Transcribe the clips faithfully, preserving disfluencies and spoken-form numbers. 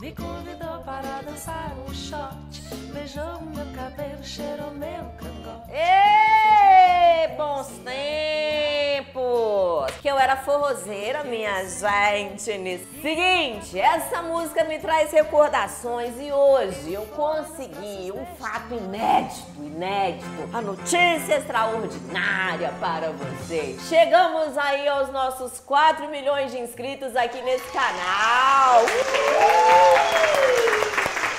Me convidou para dançar um shot, beijou meu cabelo, cheirou meu cangote. Ê, bons tempos! Que eu era forrozeira, minha gente. Seguinte, essa música me traz recordações e hoje eu consegui um fato inédito, inédito. A notícia extraordinária para vocês. Chegamos aí aos nossos quatro milhões de inscritos aqui nesse canal.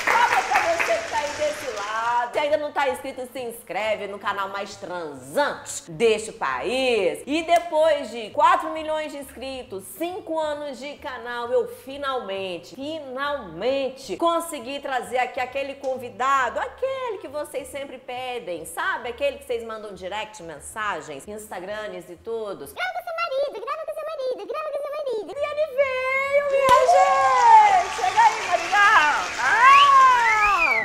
Palmas pra você que tá aí desse lado. Se ainda não tá inscrito, se inscreve no canal mais transante deste país. E depois de quatro milhões de inscritos, cinco anos de canal, eu finalmente, finalmente consegui trazer aqui aquele convidado, aquele que vocês sempre pedem, sabe? Aquele que vocês mandam direct, mensagens, Instagrams e tudo. Grava com seu marido, grava com seu marido, grava com seu marido. E ele veio, minha gente! Chega aí, Marilhão! Ah!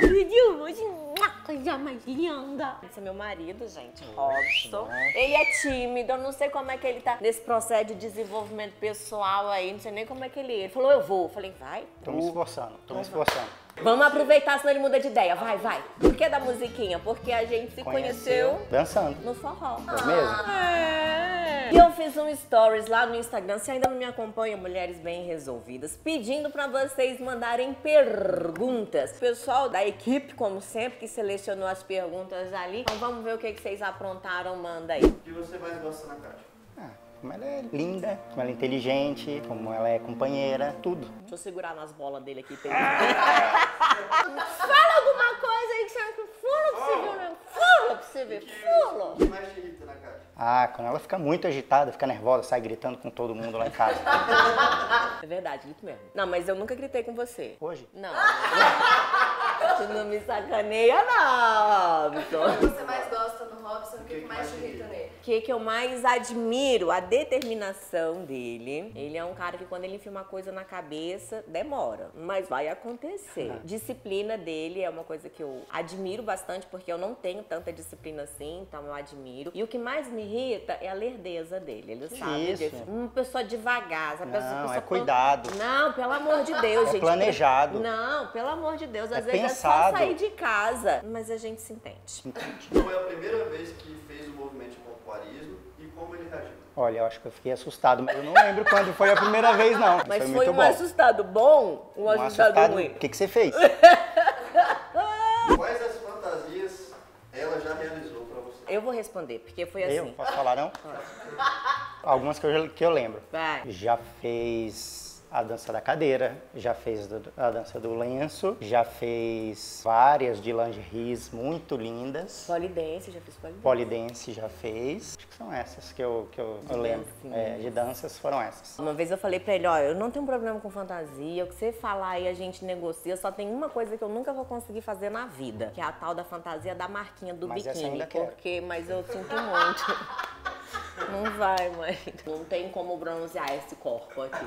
Pediu hoje uma coisa mais linda. Esse é meu marido, gente. Robson. Ele é tímido, eu não sei como é que ele tá nesse processo de desenvolvimento pessoal aí, não sei nem como é que ele... Ele falou, eu vou. Eu falei, vai. Tô me esforçando, tô me esforçando. Vamos aproveitar, senão ele muda de ideia. Vai, vai. Por que da musiquinha? Porque a gente se conheceu... conheceu dançando. No forró. É mesmo? É. E eu fiz um stories lá no Instagram, se ainda não me acompanha, Mulheres Bem Resolvidas, pedindo pra vocês mandarem perguntas. O pessoal da equipe, como sempre, que selecionou as perguntas ali. Então vamos ver o que, que vocês aprontaram, manda aí. O que você mais gosta na Cátia? Ah, como ela é linda, como ela é inteligente, como ela é companheira, tudo. Deixa eu segurar nas bolas dele aqui. Pedro. Fala alguma coisa aí que você acha que fula pra você ver, né? Fula pra você ver, fula! O que mais te irrita na Cátia? Ah, quando ela fica muito agitada, fica nervosa, sai gritando com todo mundo lá em casa. É verdade, grito mesmo. Não, mas eu nunca gritei com você. Hoje? Não. Tu não me sacaneia, não, Vitor. O que você mais gosta do Robson? O que, que mais te irrita nele? O que, que eu mais admiro? A determinação dele. Ele é um cara que quando ele enfia uma coisa na cabeça, demora. Mas vai acontecer. Ah. Disciplina dele é uma coisa que eu admiro bastante, porque eu não tenho tanta disciplina assim, então eu admiro. E o que mais me irrita é a lerdeza dele. Ele que sabe disso. Uma pessoa devagar. Essa não, pessoa, pessoa é cuidado. Plan... Não, pelo amor de Deus, é gente. planejado. Não, pelo amor de Deus. Às é vezes pensado. É só sair de casa. Mas a gente se entende. Entendi. Foi a primeira vez que fez o movimento de pompoarismo e como ele reagiu? Olha, eu acho que eu fiquei assustado, mas eu não lembro quando foi a primeira vez, não. Mas foi, foi muito um bom. assustado bom ou um, um assustado, assustado ruim? O que, que você fez? Quais as fantasias ela já realizou pra você? Eu vou responder, porque foi assim. Eu? Posso falar, não? Algumas que eu, que eu lembro. Vai. Já fez... a dança da cadeira, já fez a dança do lenço, já fez várias de lingeries muito lindas. Polidense, já fiz polidense. Polidense, já fez. Acho que são essas que eu, que eu, eu lembro. É, de danças foram essas. Uma vez eu falei pra ele, ó, eu não tenho problema com fantasia, o que você falar aí a gente negocia, só tem uma coisa que eu nunca vou conseguir fazer na vida, que é a tal da fantasia da marquinha do mas biquíni. Essa ainda porque, quero. Mas eu sinto muito. Não vai, mãe. Não tem como bronzear esse corpo aqui.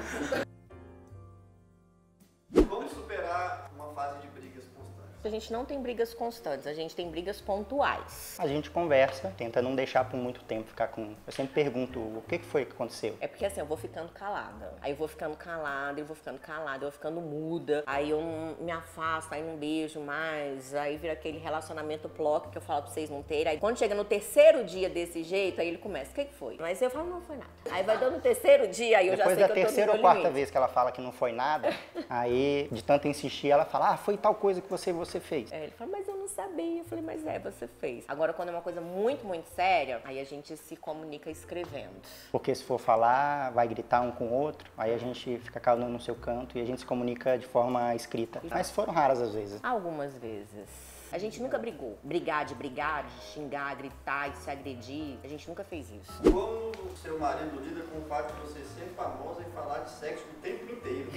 A gente não tem brigas constantes, a gente tem brigas pontuais. A gente conversa, tenta não deixar por muito tempo ficar com... Eu sempre pergunto, o que foi que aconteceu? É porque assim, eu vou ficando calada. Aí eu vou ficando calada, eu vou ficando calada, eu vou ficando muda. Aí eu não me afasto, aí não beijo mais. Aí vira aquele relacionamento bloco que eu falo pra vocês não terem. Aí quando chega no terceiro dia desse jeito, aí ele começa, o que foi? Mas eu falo, não foi nada. Aí vai dando no terceiro dia, aí eu já sei que eu tô no meu limite. Depois da terceira ou quarta vez que ela fala que não foi nada, aí de tanto insistir, ela fala, ah, foi tal coisa que você... você Você fez. É, ele falou, mas eu não sabia. Eu falei, mas é, você fez. Agora, quando é uma coisa muito, muito séria, aí a gente se comunica escrevendo. Porque se for falar, vai gritar um com o outro, aí a gente fica calando no seu canto e a gente se comunica de forma escrita. Mas foram raras as vezes. Algumas vezes. A gente nunca brigou. Brigar de brigar, de xingar, gritar, de se agredir. A gente nunca fez isso. Como o seu marido lida com o fato de você ser famosa e falar de sexo o tempo inteiro?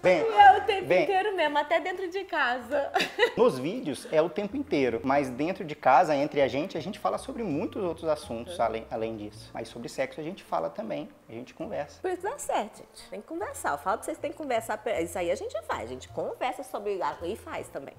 Bem, é o tempo bem, inteiro mesmo, até dentro de casa. Nos vídeos é o tempo inteiro, mas dentro de casa, entre a gente, a gente fala sobre muitos outros assuntos, além, além disso. Mas sobre sexo a gente fala também, a gente conversa. Por isso dá certo, gente. Tem que conversar. Eu falo pra vocês que tem que conversar. Isso aí a gente faz, a gente conversa sobre e faz também.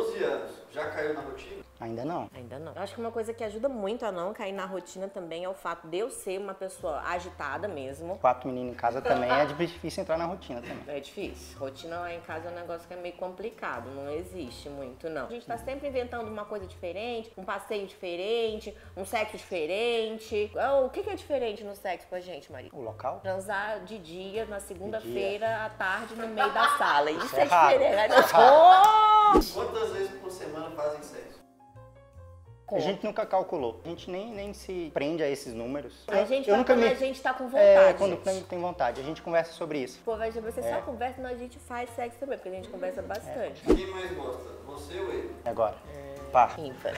doze anos, já caiu na rotina? Ainda não. Ainda não. Eu acho que uma coisa que ajuda muito a não cair na rotina também é o fato de eu ser uma pessoa agitada mesmo. Quatro meninos em casa também é difícil entrar na rotina também. É difícil. Rotina lá em casa é um negócio que é meio complicado, não existe muito não. A gente tá sempre inventando uma coisa diferente, um passeio diferente, um sexo diferente. Oh, o que que é diferente no sexo pra gente, Maria? O local? Transar de dia, na segunda-feira, à tarde, no meio da sala. Isso é, é diferente. Oh! Quantas vezes por semana fazem sexo? A gente nunca calculou. A gente nem, nem se prende a esses números. A gente eu, eu nunca quando me... a gente tá com vontade. É, quando gente. tem vontade. A gente conversa sobre isso. Pô, mas você é. só conversa, mas a gente faz sexo também, porque a gente conversa bastante. É. Quem mais gosta? Você ou ele? Agora. É... Par. Ímpar.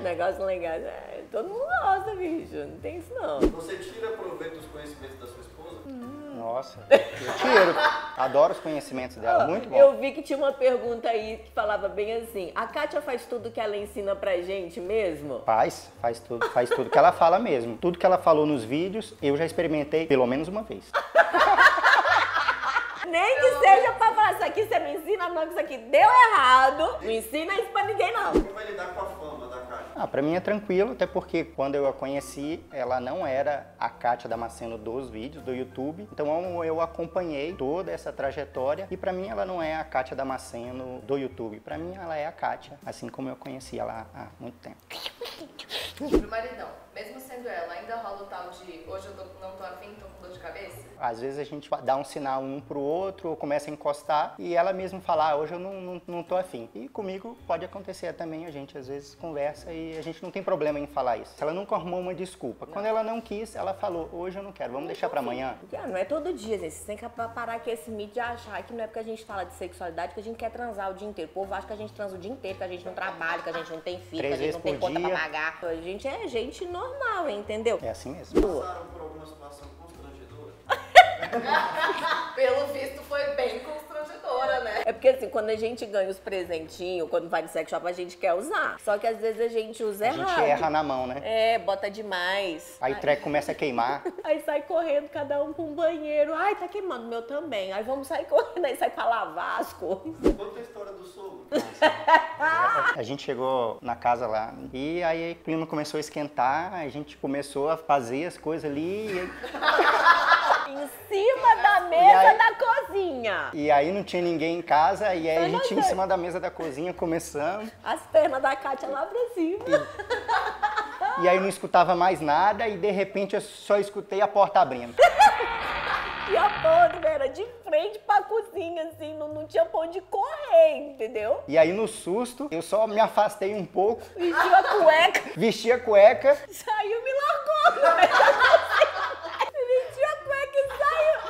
Negócio legal. É, todo mundo gosta, bicho. Não tem isso, não. Você tira proveito dos conhecimentos da sua esposa? Hum. Nossa, eu tiro. Adoro os conhecimentos dela, oh, muito bom. Eu vi que tinha uma pergunta aí que falava bem assim, a Cátia faz tudo que ela ensina pra gente mesmo? Faz, faz tudo, faz tudo que ela fala mesmo. Tudo que ela falou nos vídeos, eu já experimentei pelo menos uma vez. Nem que seja pra falar, isso aqui você não ensina não, isso aqui deu errado, não ensina isso pra ninguém não. Como é lidar com a fama da Cátia? Ah, pra mim é tranquilo, até porque quando eu a conheci, ela não era a Cátia Damasceno dos vídeos, do YouTube. Então eu acompanhei toda essa trajetória e pra mim ela não é a Cátia Damasceno do YouTube. Pra mim ela é a Cátia, assim como eu conheci ela há muito tempo. Pro maridão, mesmo sendo ela, ainda rola o tal de hoje eu tô, não tô afim, tô com dor de cabeça? Às vezes a gente dá um sinal um pro outro, ou começa a encostar e ela mesmo fala, ah, hoje eu não, não, não tô afim. E comigo pode acontecer também, a gente às vezes conversa e a gente não tem problema em falar isso. Ela nunca arrumou uma desculpa. Não. Quando ela não quis, ela falou, hoje eu não quero, vamos não deixar pra amanhã. Não é todo dia, gente. Você tem que parar com esse mito de achar que não é porque a gente fala de sexualidade que a gente quer transar o dia inteiro. O povo acha que a gente transa o dia inteiro, que a gente não trabalha, que a gente não tem filho, que a gente não tem conta pra pagar. A gente é gente normal, entendeu? É assim mesmo. Passaram por alguma situação constrangedora? Pelo visto foi bem constrangedora, né? É porque assim, quando a gente ganha os presentinhos, quando vai no sex shop, a gente quer usar. Só que às vezes a gente usa errado. A gente erra na mão, né? É, bota demais. Aí o treco começa a queimar. Aí sai correndo, cada um pra um banheiro. Ai, tá queimando o meu também. Aí vamos sair correndo, aí sai pra lavar as coisas. Conta a história do sogro. A gente chegou na casa lá e aí o clima começou a esquentar, a gente começou a fazer as coisas ali. E... em cima da mesa aí, da cozinha. E aí não tinha ninguém em casa, e aí eu a gente em cima da mesa da cozinha começando. As pernas da Cátia lá pra cima. E, e aí não escutava mais nada e de repente eu só escutei a porta abrindo. E a porta era de frente pra cozinha, assim, não, não tinha pão de correr, entendeu? E aí no susto, eu só me afastei um pouco. Vestiu a cueca. Vesti a cueca. Saiu e me largou.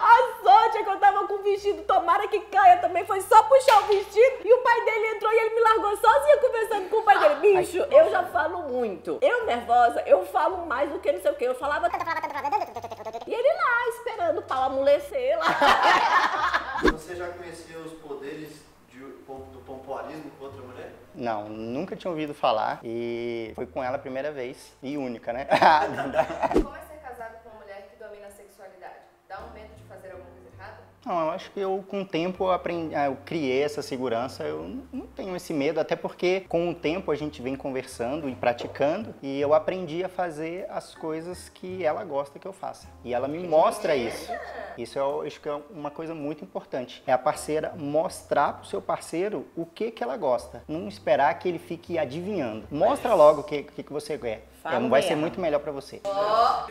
A sorte é que eu tava com o vestido, tomara que caia também, foi só puxar o vestido e o pai dele entrou e ele me largou sozinha conversando com o pai dele. Bicho, eu já falo muito. Eu nervosa, eu falo mais do que não sei o que. Eu falava... E ele lá, esperando o pau amolecer lá. Você já conhecia os poderes de, do pompoarismo com outra mulher? Não, nunca tinha ouvido falar e foi com ela a primeira vez e única, né? Como é ser casado com uma mulher que domina a sexualidade? Dá um medo de fazer alguma coisa errada? Não, eu acho que eu, com o tempo, eu, aprendi, eu criei essa segurança, eu não tenho esse medo, até porque com o tempo a gente vem conversando e praticando e eu aprendi a fazer as coisas que ela gosta que eu faça. E ela me mostra isso. Isso eu acho que é uma coisa muito importante. É a parceira mostrar pro seu parceiro o que que ela gosta. Não esperar que ele fique adivinhando. Mostra logo o que, que você quer. É, não vai ser muito melhor pra você. Oh.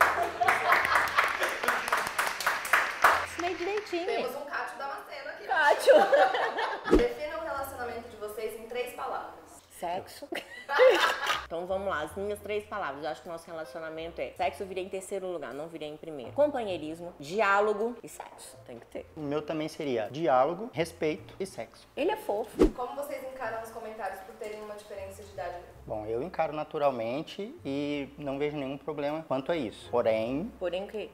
Meio direitinho. Temos um Cátia Damasceno aqui. Cátia. Defina o relacionamento de vocês em três palavras. Sexo. Então vamos lá, as minhas três palavras. Eu acho que o nosso relacionamento é sexo viria em terceiro lugar, não viria em primeiro. Companheirismo, diálogo e sexo. Tem que ter. O meu também seria diálogo, respeito e sexo. Ele é fofo. Como vocês encaram os comentários por terem uma diferença de idade? Bom, eu encaro naturalmente e não vejo nenhum problema quanto a isso. Porém... Porém o quê?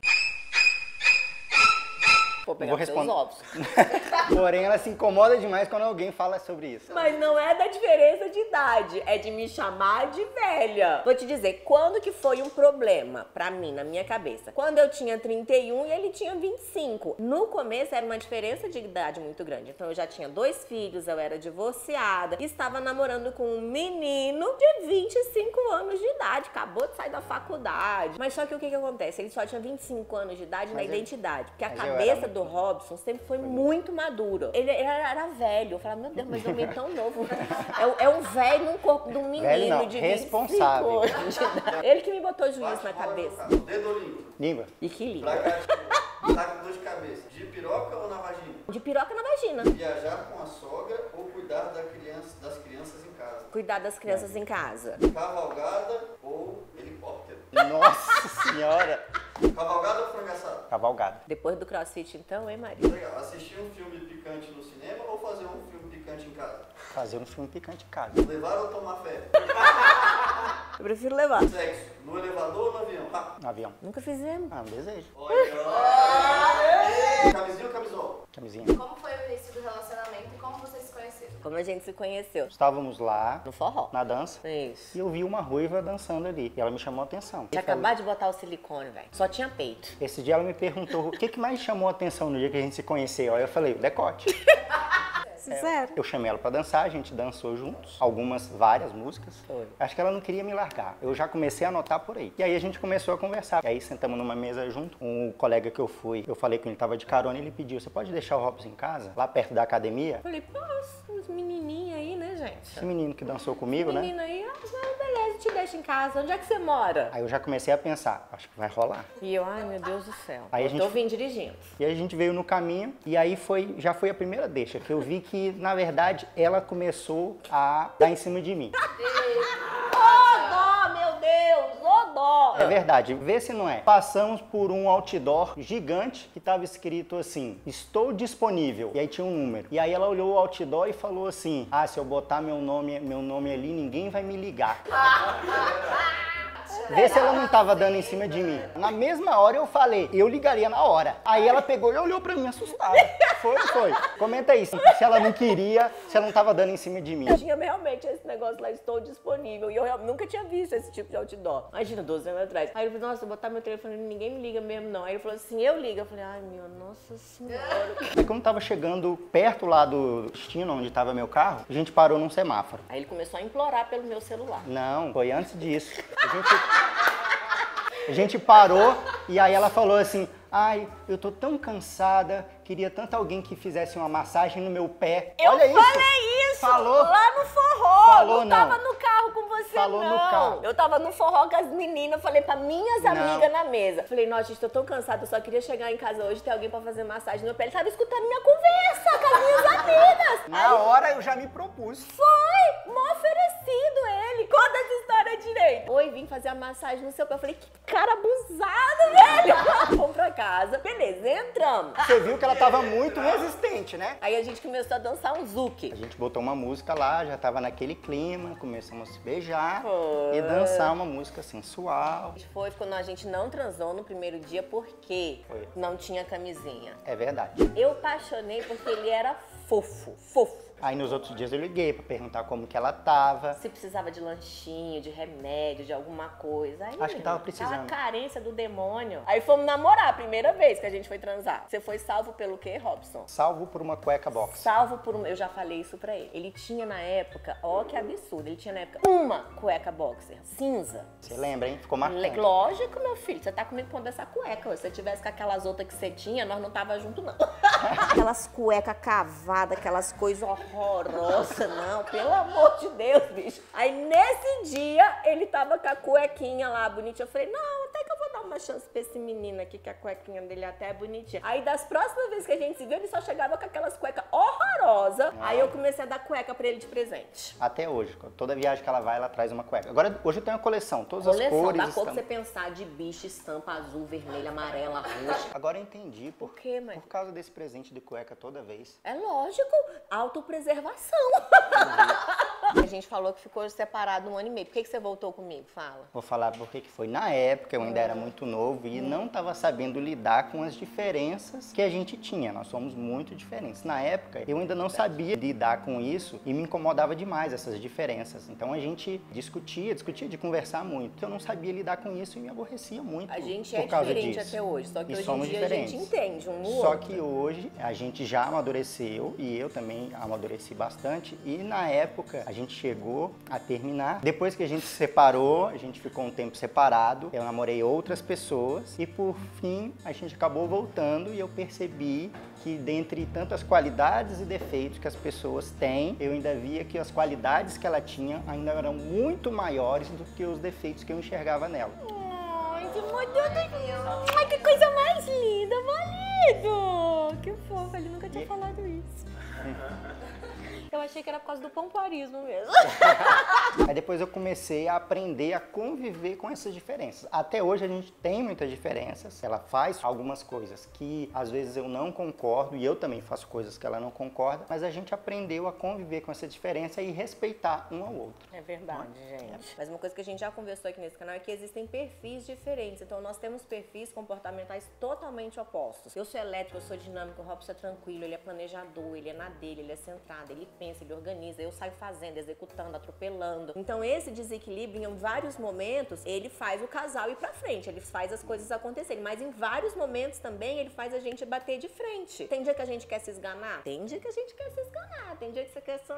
Vou pegar vou responder. Seus ovos. Porém, ela se incomoda demais quando alguém fala sobre isso. Mas não é da diferença de idade, é de me chamar de velha. Vou te dizer, quando que foi um problema pra mim, na minha cabeça? Quando eu tinha trinta e um e ele tinha vinte e cinco. No começo era uma diferença de idade muito grande. Então eu já tinha dois filhos, eu era divorciada, estava namorando com um menino de vinte e cinco anos de idade, acabou de sair da faculdade. Mas só que o que que acontece? Ele só tinha vinte e cinco anos de idade. Mas na eu, identidade, porque a cabeça muito... do Robson sempre foi muito madura. Ele, ele era, era velho, eu falava, meu Deus, mas eu me tão novo. É, é um velho no corpo de um menino velho não, de responsável. vinte e cinco anos de idade. Ele que me botou juízo Bate na cabeça. No dedo ou língua? Língua. E que língua? Tá com dor de cabeça. De piroca ou na vagina? De piroca na vagina. Viajar com a sogra ou cuidar da criança, das crianças em casa? Cuidar das crianças é. em casa. Cavalgada ou helicóptero? Nossa senhora! Cavalgada ou frango assado? Cavalgada. Depois do crossfit então, hein, Maria? Legal. Assistir um filme picante no cinema ou fazer um filme picante em casa? Fazer um filme picante em casa. Levar ou tomar fé? Eu prefiro levar. Sexo, no elevador ou no avião? Ah. No avião. Nunca fizemos. Ah, um desejo. Olha. Camisinha ou camisola? Camisinha. Como foi o início do relacionamento e como vocês se conheceram? Como a gente se conheceu? Estávamos lá. No forró. Na dança. Isso. E eu vi uma ruiva dançando ali. E ela me chamou a atenção. Tinha acabado de botar o silicone, velho. Só tinha peito. Esse dia ela me perguntou o que que mais chamou a atenção no dia que a gente se conheceu. Aí eu falei, o decote. Sincero. Eu chamei ela pra dançar, a gente dançou juntos. Algumas, várias músicas. Foi. Acho que ela não queria me largar. Eu já comecei a anotar por aí. E aí a gente começou a conversar. E aí sentamos numa mesa junto. Um colega que eu fui, eu falei que ele tava de carona e ele pediu, você pode deixar o Robson em casa? Lá perto da academia? Eu falei, pô, os menininhos aí, né, gente? Esse menino que dançou comigo, né? Esse menino aí, ah, beleza, te deixa em casa. Onde é que você mora? Aí eu já comecei a pensar, acho que vai rolar. E eu, ai, meu Deus do céu. Aí a gente... Eu vim dirigindo. E aí a gente veio no caminho. E aí foi, já foi a primeira deixa que eu vi que que, na verdade, ela começou a dar em cima de mim. Oh, dó, meu Deus! Oh, dó! É verdade. Vê se não é. Passamos por um outdoor gigante que tava escrito assim, estou disponível. E aí tinha um número. E aí ela olhou o outdoor e falou assim, ah, se eu botar meu nome, meu nome ali, ninguém vai me ligar. Vê se ela não tava dando em cima de mim. Na mesma hora eu falei, eu ligaria na hora. Aí ela pegou e olhou pra mim assustada. Foi, foi. Comenta aí, se ela não queria, se ela não tava dando em cima de mim. Eu tinha realmente esse negócio lá, estou disponível. E eu nunca tinha visto esse tipo de outdoor. Imagina, doze anos atrás. Aí ele falou, nossa, vou botar meu telefone, ninguém me liga mesmo não. Aí ele falou assim, eu ligo. Eu falei, ai meu, nossa senhora. Aí quando tava chegando perto lá do destino, onde tava meu carro, a gente parou num semáforo. Aí ele começou a implorar pelo meu celular. Não, foi antes disso. A gente... A gente parou e aí ela falou assim, ai, eu tô tão cansada, queria tanto alguém que fizesse uma massagem no meu pé. Eu Olha isso. falei isso falou, lá no forró, falou, não tava não. no carro com você falou não. No carro. Eu tava no forró com as meninas, falei pra minhas não. amigas na mesa. Falei, nossa, gente, tô tão cansada, eu só queria chegar em casa hoje e ter alguém pra fazer massagem no meu pé. Ele tava escutando minha conversa com as minhas amigas. Na aí, hora eu já me propus. Foi, mó oferecido ele, conta essa história direito. Oi, vim fazer a massagem no seu pé. Eu falei, que cara abusado, velho. Vamos pra casa, beleza, entramos. Você viu que ela tava muito resistente, né? Aí a gente começou a dançar um zouk. A gente botou uma música lá, já tava naquele clima, começamos a se beijar foi. e dançar uma música sensual. Foi quando a gente não transou no primeiro dia porque foi. não tinha camisinha. É verdade. Eu apaixonei porque ele era fofo, fofo. Aí nos outros dias eu liguei pra perguntar como que ela tava. Se precisava de lanchinho, de remédio, de alguma coisa. Aí, acho que tava precisando. Tava carência do demônio. Aí fomos namorar a primeira vez que a gente foi transar. Você foi salvo pelo quê, Robson? Salvo por uma cueca box. Salvo por uma... Eu já falei isso pra ele. Ele tinha na época... Ó, que absurdo. Ele tinha na época uma cueca boxer cinza. Você lembra, hein? Ficou marcante. Lógico, meu filho. Você tá comigo pondo essa cueca. Se você tivesse com aquelas outras que você tinha, nós não tava junto, não. Aquelas cuecas cavadas, aquelas coisas horríveis. Horrorosa, não, pelo amor de Deus, bicho. Aí nesse dia ele tava com a cuequinha lá bonitinha. Eu falei, não, até que eu vou dar uma chance pra esse menino aqui, que a cuequinha dele até é bonitinha. Aí das próximas vezes que a gente se viu, ele só chegava com aquelas cuecas horrorosas. Ah. Aí eu comecei a dar cueca pra ele de presente. Até hoje, toda viagem que ela vai, ela traz uma cueca. Agora, hoje eu tenho a coleção, todas coleção, as cores. Coleção, da cor que você pensar de bicho, estampa azul, vermelha, amarela, roxa. Agora eu entendi por, por quê, mãe? Por causa desse presente de cueca toda vez. É lógico, autopreservação. Preservação. A gente falou que ficou separado um ano e meio. Por que que você voltou comigo? Fala. Vou falar porque que foi. Na época, eu ainda era muito novo e não estava sabendo lidar com as diferenças que a gente tinha. Nós somos muito diferentes. Na época, eu ainda não sabia lidar com isso e me incomodava demais essas diferenças. Então, a gente discutia, discutia de conversar muito. Eu não sabia lidar com isso e me aborrecia muito por causa disso. A gente é diferente até hoje, só que hoje em dia a gente entende um no outro. Só que hoje, a gente já amadureceu e eu também amadureci bastante. E na época, a gente chegou a terminar. Depois que a gente se separou, a gente ficou um tempo separado. Eu namorei outras pessoas e, por fim, a gente acabou voltando e eu percebi que, dentre tantas qualidades e defeitos que as pessoas têm, eu ainda via que as qualidades que ela tinha ainda eram muito maiores do que os defeitos que eu enxergava nela. Ai, que modelo! Ai, que coisa mais linda, marido! Que fofo, ele nunca tinha e... falado isso. Eu achei que era por causa do pompoarismo mesmo. Aí depois eu comecei a aprender a conviver com essas diferenças. Até hoje a gente tem muitas diferenças. Ela faz algumas coisas que às vezes eu não concordo e eu também faço coisas que ela não concorda, mas a gente aprendeu a conviver com essa diferença e respeitar um ao outro. É verdade, é. gente. Mas uma coisa que a gente já conversou aqui nesse canal é que existem perfis diferentes. Então nós temos perfis comportamentais totalmente opostos. Eu sou elétrico, eu sou dinâmico, o Robson é tranquilo, ele é planejador, ele é na dele, ele é centrado, ele pensa, ele organiza, eu saio fazendo, executando, atropelando. Então esse desequilíbrio, em vários momentos, ele faz o casal ir pra frente, ele faz as coisas acontecerem, mas em vários momentos também ele faz a gente bater de frente. Tem dia que a gente quer se esganar? Tem dia que a gente quer se esganar, tem dia que você quer só...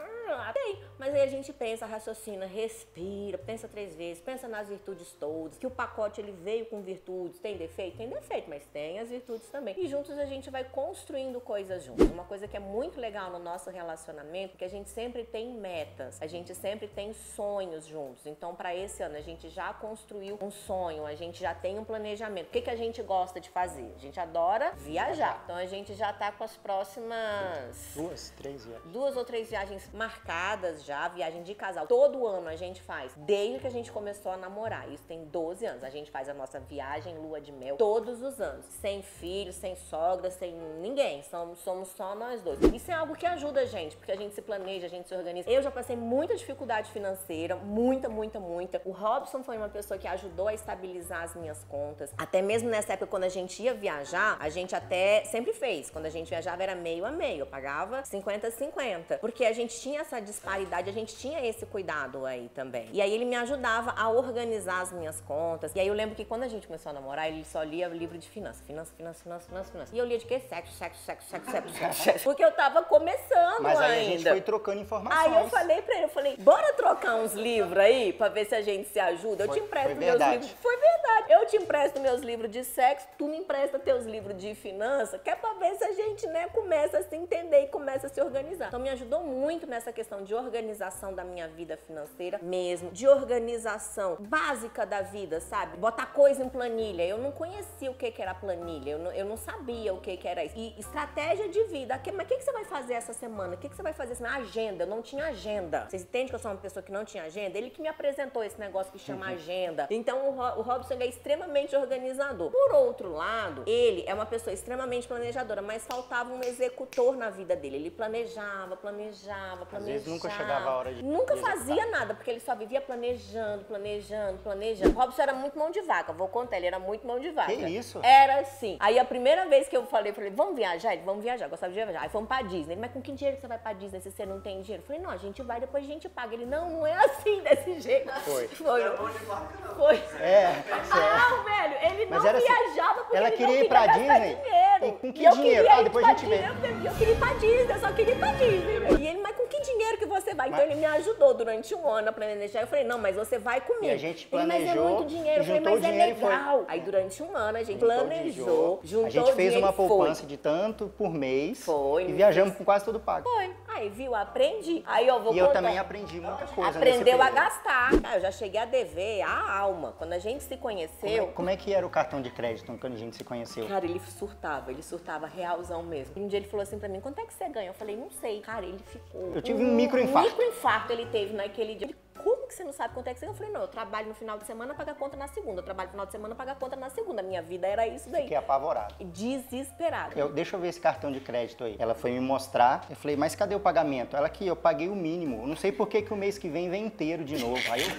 Tem, mas aí a gente pensa, raciocina, respira, pensa três vezes, pensa nas virtudes todas, que o pacote ele veio com virtudes, tem defeito? Tem defeito, mas tem as virtudes também. E juntos a gente vai construindo coisas juntos. Uma coisa que é muito legal no nosso relacionamento, porque a gente sempre tem metas, a gente sempre tem sonhos juntos. Então, para esse ano, a gente já construiu um sonho, a gente já tem um planejamento. O que que a gente gosta de fazer? A gente adora viajar. Então, a gente já tá com as próximas... Duas, três viagens. Duas ou três viagens marcadas já, viagem de casal. Todo ano a gente faz, desde que a gente começou a namorar. Isso tem doze anos. A gente faz a nossa viagem lua de mel todos os anos. Sem filhos, sem sogra, sem ninguém. Somos, somos só nós dois. Isso é algo que ajuda a gente, porque a gente se planeja, a gente se organiza. Eu já passei muita dificuldade financeira, muita, muita, muita. O Robson foi uma pessoa que ajudou a estabilizar as minhas contas. Até mesmo nessa época, quando a gente ia viajar, a gente até sempre fez. Quando a gente viajava, era meio a meio. Eu pagava cinquenta a cinquenta. Porque a gente tinha essa disparidade, a gente tinha esse cuidado aí também. E aí ele me ajudava a organizar as minhas contas. E aí eu lembro que quando a gente começou a namorar, ele só lia livro de finanças. Finanças, finanças, finanças, finanças, finanças. E eu lia de quê? Sexo, sexo, sexo, sexo, sexo, sexo, sexo. Porque eu tava começando Mas ainda. Aí a gente foi trocando informações. Aí eu falei pra ele, eu falei, bora trocar uns livros aí, pra ver se a gente se ajuda. Eu foi, te empresto meus verdade. livros. Foi verdade. Eu te empresto meus livros de sexo, tu me empresta teus livros de finança, que é pra ver se a gente, né, começa a se entender e começa a se organizar. Então me ajudou muito nessa questão de organização da minha vida financeira mesmo, de organização básica da vida, sabe? Botar coisa em planilha. Eu não conhecia o que que era planilha, eu não, eu não sabia o que que era isso. E estratégia de vida. Mas o que que você vai fazer essa semana? O que que você vai fazer? Agenda, eu não tinha agenda. Vocês entendem que eu sou uma pessoa que não tinha agenda? Ele que me apresentou esse negócio que chama uhum. agenda. Então o, Ro o Robson é extremamente organizador. Por outro lado, ele é uma pessoa extremamente planejadora, mas faltava um executor na vida dele. Ele planejava, planejava, planejava. Às vezes nunca chegava a hora de... Nunca executar. Fazia nada, porque ele só vivia planejando, planejando, planejando. O Robson era muito mão de vaca, vou contar, ele era muito mão de vaca. Que isso? Era assim. Aí a primeira vez que eu falei, falei, vamos viajar? Ele, vamos viajar, eu gostava de viajar. Aí fomos pra Disney. Mas com que dinheiro que você vai pra Disney se você não tem dinheiro? Eu falei, não, a gente vai, depois a gente paga. Ele, não, não é assim, desse jeito. Foi. Foi. Não é bom de barco, não. Foi. É. Não, velho, ele não viajava porque ele não queria ir pra Disney. E com que dinheiro? Ah, depois a gente vê. Eu queria ir pra Disney, eu só queria ir pra Disney, velho. E ele, mas com que dinheiro que você vai? Então ele me ajudou durante um ano a planejar. Eu falei, não, mas você vai comigo. E a gente planejou. Mas é muito dinheiro. Eu falei, mas é legal. Aí durante um ano a gente planejou, juntou dinheiro. A gente fez uma poupança de tanto por mês. Foi. E viajamos com quase todo pago. Foi. Aí, viu? Aprendi. Aí eu vou E contar. eu também aprendi muita coisa. Aprendeu a gastar. Ah, eu já cheguei a dever a alma. Quando a gente se conheceu... Como é, como é que era o cartão de crédito quando a gente se conheceu? Cara, ele surtava. Ele surtava realzão mesmo. Um dia ele falou assim pra mim, quanto é que você ganha? Eu falei, não sei. Cara, ele ficou... Eu tive um, um microinfarto. Um microinfarto ele teve naquele dia. Ele, como? que você não sabe quanto é que você ganha? Eu falei, não, eu trabalho no final de semana, paga a conta na segunda. Eu trabalho no final de semana, paga a conta na segunda. Minha vida era isso daí. Fiquei apavorado. Desesperado. Eu, deixa eu ver esse cartão de crédito aí. Ela foi me mostrar. Eu falei, mas cadê o pagamento? Ela, aqui, eu paguei o mínimo. Eu não sei por que que o mês que vem vem inteiro de novo. Aí eu...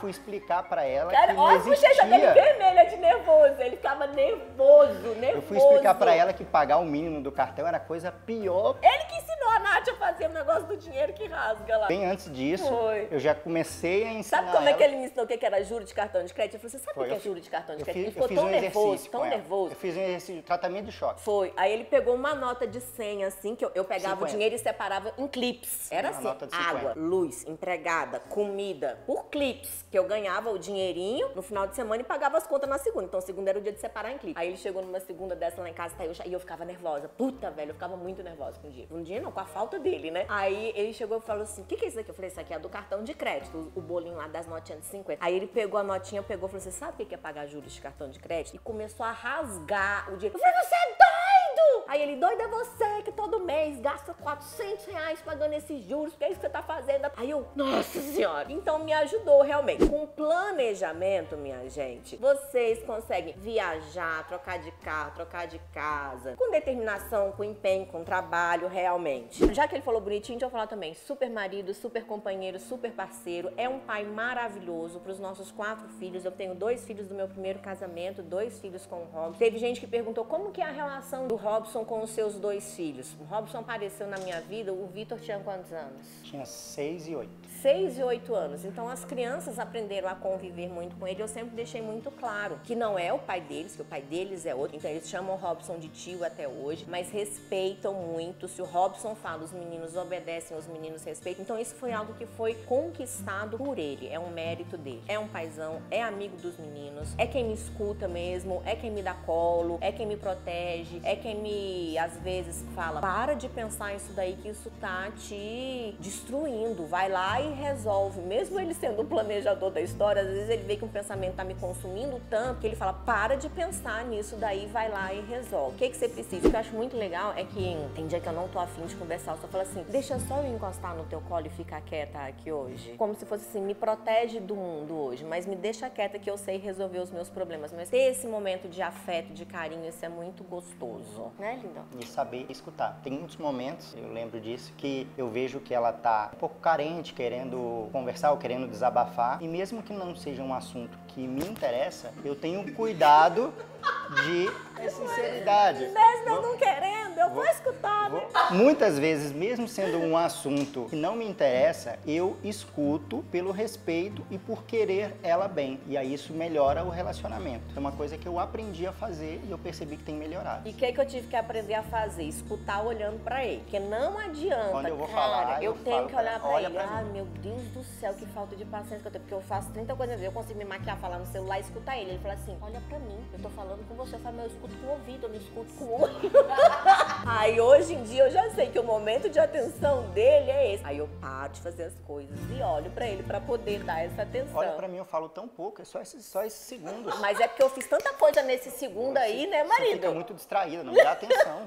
Fui explicar pra ela. Cara, que olha a bochecha dele vermelha de nervoso. Ele ficava nervoso, nervoso. Eu fui explicar pra ela que pagar o mínimo do cartão era coisa pior. Ele que ensinou a Nádia a fazer o negócio do dinheiro que rasga lá. Bem antes disso, Foi. eu já comecei a ensinar. Sabe como ela... é que ele me ensinou o que era juro de cartão de crédito? Eu falei, você sabe o que é juro de cartão de crédito? Fiz, ele ficou tão um nervoso, tão nervoso. Eu fiz um exercício de tratamento de choque. Foi. Aí ele pegou uma nota de cem, assim, que eu, eu pegava cinquenta. O dinheiro e separava em clips. Era uma assim, nota de água, luz, empregada, comida, por clips. Que eu ganhava o dinheirinho no final de semana e pagava as contas na segunda. Então, segunda era o dia de separar em clipe. Aí ele chegou numa segunda dessa lá em casa, tá, eu, e eu ficava nervosa. Puta, velho, eu ficava muito nervosa com o dinheiro. Um dia não, com a falta dele, né? Aí ele chegou e falou assim, o que que é isso aqui? Eu falei, isso aqui é do cartão de crédito, o bolinho lá das notinhas de cinquenta. Aí ele pegou a notinha, pegou e falou, você sabe o que é pagar juros de cartão de crédito? E começou a rasgar o dinheiro. Eu falei, você é doido! Aí ele, doido é você que todo mês gasta quatrocentos reais pagando esses juros, porque é isso que você tá fazendo. Aí eu, nossa senhora! Então me ajudou realmente. Com planejamento, minha gente, vocês conseguem viajar, trocar de carro, trocar de casa, com determinação, com empenho, com trabalho, realmente. Já que ele falou bonitinho, deixa eu falar também. Super marido, super companheiro, super parceiro. É um pai maravilhoso para os nossos quatro filhos. Eu tenho dois filhos do meu primeiro casamento, dois filhos com o Robson. Teve gente que perguntou como que é a relação do Robson com os seus dois filhos. O Robson apareceu na minha vida, o Vitor tinha quantos anos? Tinha seis e oito. Seis e oito anos. Então as crianças aprenderam a conviver muito com ele. Eu sempre deixei muito claro que não é o pai deles, que o pai deles é outro. Então eles chamam o Robson de tio até hoje, mas respeitam muito. Se o Robson fala, os meninos obedecem, os meninos respeitam. Então isso foi algo que foi conquistado por ele, é um mérito dele. É um paizão, é amigo dos meninos, é quem me escuta mesmo, é quem me dá colo, é quem me protege, é quem me, às vezes, fala, para de pensar isso daí que isso tá te destruindo, vai lá e resolve. Mesmo ele sendo um planejador da história, às vezes ele vê que um pensamento tá me consumindo tanto, que ele fala, para de pensar nisso daí, vai lá e resolve. O que que você precisa? O que eu acho muito legal é que tem dia que eu não tô afim de conversar, eu só falo assim, deixa só eu encostar no teu colo e ficar quieta aqui hoje. Como se fosse assim, me protege do mundo hoje, mas me deixa quieta que eu sei resolver os meus problemas. Mas ter esse momento de afeto, de carinho, isso é muito gostoso. Né, lindão? E saber escutar. Tem muitos momentos, eu lembro disso, que eu vejo que ela tá um pouco carente, querendo conversar ou querendo desabafar. E mesmo que não seja um assunto que me interessa, eu tenho cuidado de sinceridade. Mesmo eu não querendo, eu vou, vou escutar, vou. Né? Muitas vezes, mesmo sendo um assunto que não me interessa, eu escuto pelo respeito e por querer ela bem. E aí isso melhora o relacionamento. É uma coisa que eu aprendi a fazer e eu percebi que tem melhorado. E o que que eu tive que aprender a fazer? Escutar olhando pra ele. Porque não adianta, quando eu vou cara, falar, eu, eu tenho que olhar pra, olha pra ele. Pra ah, meu Deus do céu, que falta de paciência que eu tenho. Porque eu faço trinta coisas, eu consigo me maquiar, falar no celular e escutar ele. Ele fala assim, olha pra mim, eu tô falando com você. Eu falo, eu escuto com o ouvido, eu não escuto com o olho. Aí hoje em dia eu já sei que o momento de atenção dele é esse. Aí eu paro de fazer as coisas e olho pra ele pra poder dar essa atenção. Olha pra mim, eu falo tão pouco, é só esses, só esses segundos. Mas é porque eu fiz tanta coisa nesse segundo aí, né, marido? Você fica muito distraída, não me dá atenção.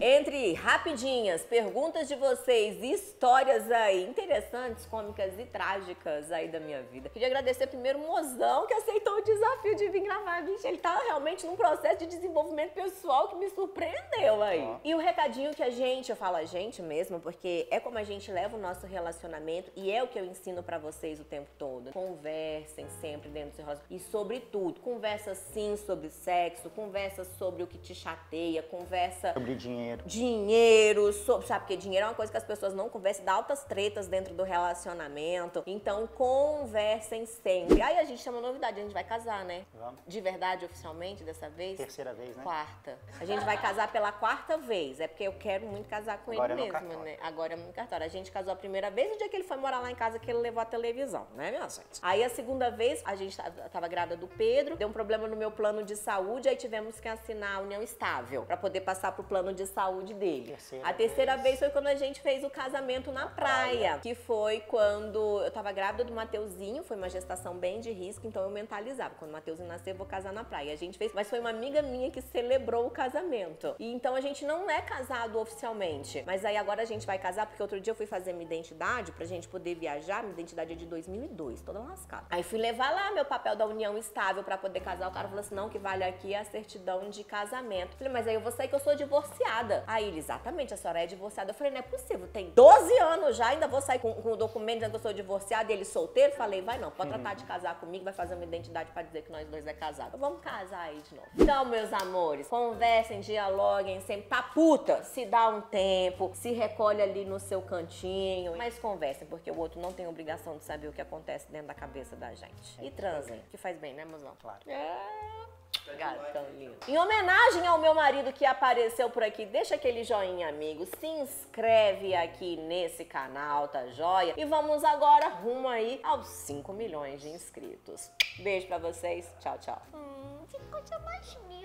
Entre rapidinhas, perguntas de vocês, histórias aí interessantes, cômicas e trágicas aí da minha vida. Queria agradecer primeiro o Mozão que aceitou o desafio de vir gravar, bicho. Ele tá realmente num processo de desenvolvimento pessoal que me surpreendeu aí. Ah. E o recadinho que a gente, eu falo a gente mesmo, porque é como a gente leva o nosso relacionamento e é o que eu ensino pra vocês o tempo todo. Conversem sempre dentro do seu relacionamento. E sobretudo, conversa sim sobre sexo, conversa sobre o que te chateia, conversa... sobre dinheiro. Dinheiro. Dinheiro, sobre, sabe? Porque dinheiro é uma coisa que as pessoas não conversam, dá altas tretas dentro do relacionamento. Então, conversem sempre. Aí a gente chama novidade, a gente vai casar, né? Vamos. De verdade, oficialmente, dessa vez? Terceira vez, né? Quarta. A gente vai casar pela quarta vez. É porque eu quero muito casar com Agora ele é mesmo, né? Agora é muito cartório. A gente casou a primeira vez, no dia que ele foi morar lá em casa, que ele levou a televisão, né, minha gente? Aí a segunda vez, a gente tava grávida do Pedro, deu um problema no meu plano de saúde, aí tivemos que assinar a união estável pra poder passar pro plano de de saúde dele. Terceira a terceira vez. vez foi quando a gente fez o casamento na praia, que foi quando eu tava grávida do Mateuzinho, foi uma gestação bem de risco, então eu mentalizava, quando o Mateuzinho nascer eu vou casar na praia. A gente fez, mas foi uma amiga minha que celebrou o casamento. E então a gente não é casado oficialmente, mas aí agora a gente vai casar, porque outro dia eu fui fazer minha identidade pra gente poder viajar, minha identidade é de dois mil e dois, toda lascada. Aí fui levar lá meu papel da união estável pra poder casar, o cara falou assim, não, que vale aqui é a certidão de casamento. Eu falei, mas aí eu vou sair que eu sou divorciada. Aí ele, exatamente, a senhora é divorciada. Eu falei, não é possível, tem doze anos já, ainda vou sair com, com o documento dizendo que eu sou divorciada e ele solteiro. Falei, vai não, pode tratar de casar comigo, vai fazer uma identidade pra dizer que nós dois é casado. Vamos casar aí de novo. Então, meus amores, conversem, dialoguem sempre, tá puta, se dá um tempo, se recolhe ali no seu cantinho, mas conversem, porque o outro não tem obrigação de saber o que acontece dentro da cabeça da gente. E transem, que faz bem, né, mozão? Claro. É... Gatão lindo. Em homenagem ao meu marido que apareceu por aqui, deixa aquele joinha, amigo. Se inscreve aqui nesse canal, tá joia? E vamos agora rumo aí aos cinco milhões de inscritos. Beijo pra vocês. Tchau, tchau. Hum, ficou demais, meu.